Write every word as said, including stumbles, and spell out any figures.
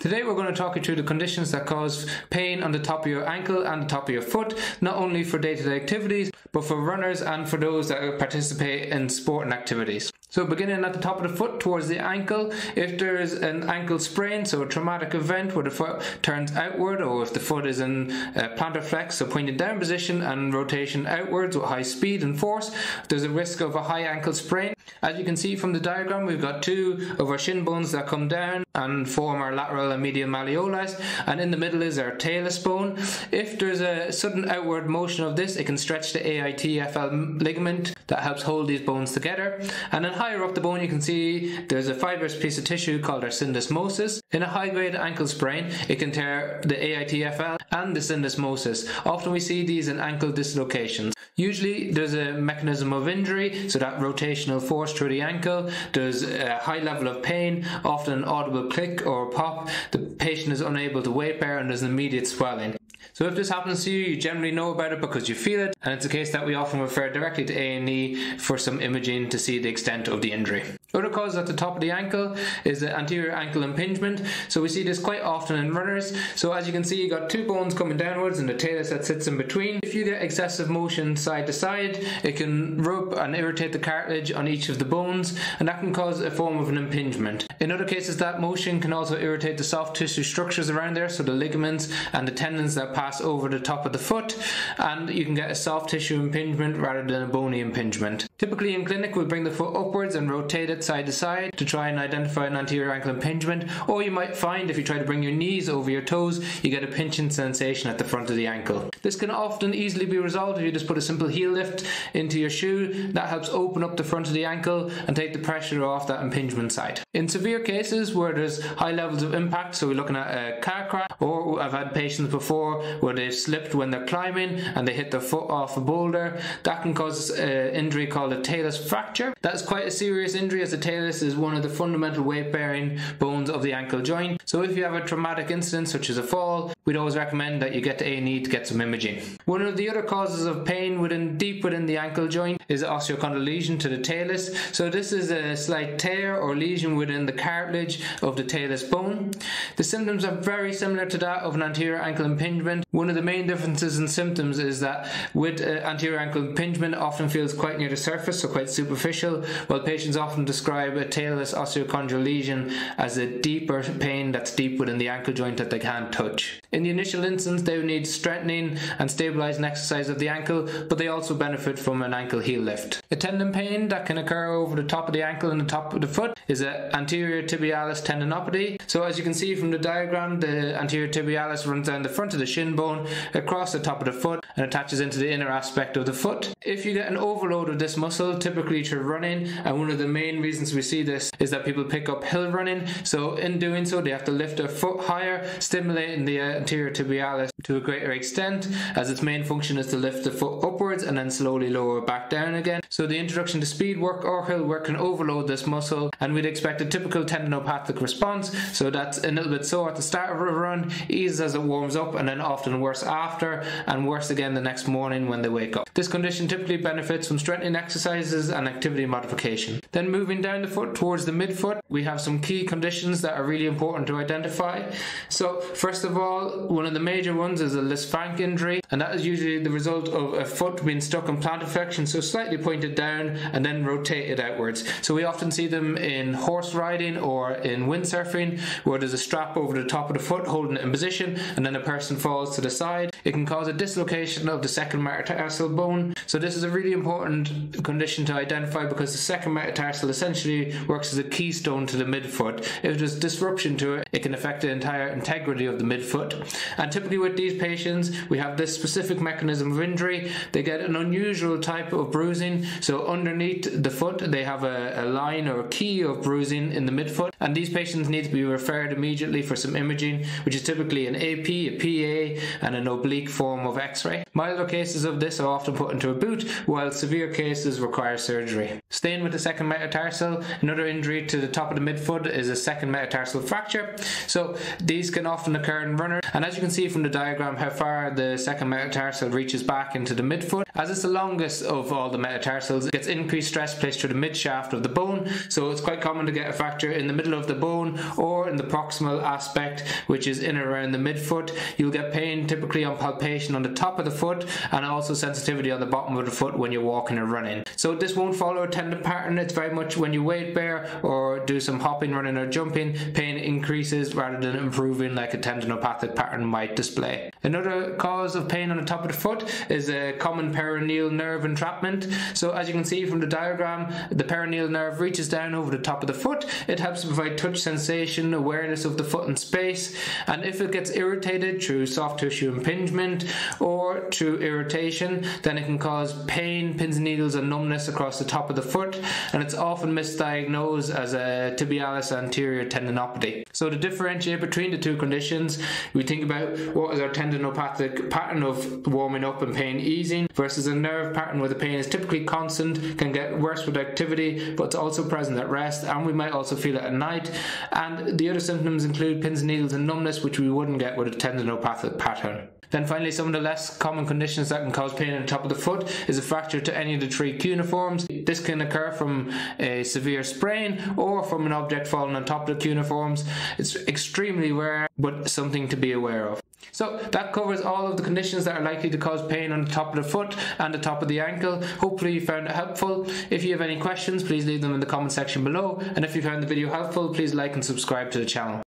Today we're going to talk you through the conditions that cause pain on the top of your ankle and the top of your foot, not only for day-to-day activities, but for runners and for those that participate in sporting activities. So beginning at the top of the foot towards the ankle, if there is an ankle sprain, so a traumatic event where the foot turns outward, or if the foot is in uh, plantar flex, so pointed down position and rotation outwards with high speed and force, there's a risk of a high ankle sprain. As you can see from the diagram, we've got two of our shin bones that come down and form our lateral and medial malleoli, and in the middle is our talus bone. If there's a sudden outward motion of this, it can stretch the A I T F L ligament that helps hold these bones together. And then higher up the bone, you can see there's a fibrous piece of tissue called our syndesmosis. In a high-grade ankle sprain, it can tear the A I T F L and the syndesmosis. Often we see these in ankle dislocations. Usually there's a mechanism of injury, so that rotational force through the ankle, there's a high level of pain, often an audible click or pop, the patient is unable to weight bear and there's an immediate swelling. So if this happens to you, you generally know about it because you feel it, and it's a case that we often refer directly to A and E for some imaging to see the extent of the injury. Other cause at the top of the ankle is the anterior ankle impingement. So we see this quite often in runners. So as you can see, you've got two bones coming downwards and the talus that sits in between. If you get excessive motion side to side, it can rub and irritate the cartilage on each of the bones, and that can cause a form of an impingement. In other cases, that motion can also irritate the soft tissue structures around there, so the ligaments and the tendons that pass over the top of the foot, and you can get a soft tissue impingement rather than a bony impingement. Typically in clinic, we bring the foot upwards and rotate it side to side to try and identify an anterior ankle impingement, or you might find if you try to bring your knees over your toes, you get a pinching sensation at the front of the ankle. This can often easily be resolved if you just put a simple heel lift into your shoe. That helps open up the front of the ankle and take the pressure off that impingement side. In severe cases where there's high levels of impact, so we're looking at a car crash, or I've had patients before where they've slipped when they're climbing and they hit their foot off a boulder, that can cause an injury called a talus fracture. That's quite a serious injury, the talus is one of the fundamental weight-bearing bones of the ankle joint. So if you have a traumatic incident such as a fall, we'd always recommend that you get to A and E to get some imaging. One of the other causes of pain within deep within the ankle joint is osteochondral lesion to the talus. So this is a slight tear or lesion within the cartilage of the talus bone. The symptoms are very similar to that of an anterior ankle impingement. One of the main differences in symptoms is that with uh, anterior ankle impingement, it often feels quite near the surface, so quite superficial, while patients often describe a talus osteochondral lesion as a deeper pain that's deep within the ankle joint that they can't touch. In the initial instance, they would need strengthening and stabilizing exercise of the ankle, but they also benefit from an ankle heel lift. A tendon pain that can occur over the top of the ankle and the top of the foot is an anterior tibialis tendinopathy. So as you can see from the diagram, the anterior tibialis runs down the front of the shin bone across the top of the foot and attaches into the inner aspect of the foot. If you get an overload of this muscle, typically through running, and one of the main reasons we see this is that people pick up hill running, so in doing so they have to lift their foot higher, stimulating the anterior tibialis to a greater extent, as its main function is to lift the foot upwards and then slowly lower back down again. So the introduction to speed work or hill work can overload this muscle, and we'd expect a typical tendinopathic response, so that's a little bit sore at the start of a run, eases as it warms up, and then often worse after, and worse again the next morning when they wake up. This condition typically benefits from strengthening exercises and activity modification. Then moving down the foot towards the midfoot, we have some key conditions that are really important to identify. So first of all, one of the major ones is a Lisfranc injury, and that is usually the result of a foot being stuck in plantar flexion, so slightly pointed down and then rotated outwards. So we often see them in horse riding or in windsurfing, where there's a strap over the top of the foot holding it in position, and then a person falls to the side. It can cause a dislocation of the second metatarsal bone. So this is a really important condition to identify because the second metatarsal essentially works as a keystone to the midfoot. If there's disruption to it, it can affect the entire integrity of the midfoot. And typically with these patients, we have this specific mechanism of injury. They get an unusual type of bruising. So underneath the foot, they have a, a line or a key of bruising in the midfoot. And these patients need to be referred immediately for some imaging, which is typically an A P, a P A, and an oblique form of X-ray. Milder cases of this are often put into a boot, while severe cases cases require surgery. Staying with the second metatarsal, another injury to the top of the midfoot is a second metatarsal fracture. So these can often occur in runners, and as you can see from the diagram how far the second metatarsal reaches back into the midfoot, as it's the longest of all the metatarsals, it gets increased stress placed through the midshaft of the bone, so it's quite common to get a fracture in the middle of the bone or in the proximal aspect, which is in and around the midfoot. You'll get pain typically on palpation on the top of the foot and also sensitivity on the bottom of the foot when you're walking or running. So this won't follow a tendon pattern. It's very much when you weight bear or do some hopping, running or jumping, pain increases rather than improving like a tendinopathic pattern might display. Another cause of pain on the top of the foot is a common peroneal nerve entrapment. So as you can see from the diagram, the peroneal nerve reaches down over the top of the foot. It helps to provide touch sensation, awareness of the foot in space, and if it gets irritated through soft tissue impingement or through irritation, then it can cause pain, pins and needles and numbness across the top of the foot, and it's often misdiagnosed as a tibialis anterior tendinopathy. So to differentiate between the two conditions, we think about what is our tendinopathic pattern of warming up and pain easing versus a nerve pattern where the pain is typically constant, can get worse with activity, but it's also present at rest, and we might also feel it at night. And the other symptoms include pins and needles and numbness, which we wouldn't get with a tendinopathic pattern. Then finally, some of the less common conditions that can cause pain on the top of the foot is a fracture to any of the three cuneiforms. This can occur from a severe sprain or from an object falling on top of the cuneiforms. It's extremely rare, but something to be aware of. So that covers all of the conditions that are likely to cause pain on the top of the foot and the top of the ankle. Hopefully you found it helpful. If you have any questions, please leave them in the comment section below. And if you found the video helpful, please like and subscribe to the channel.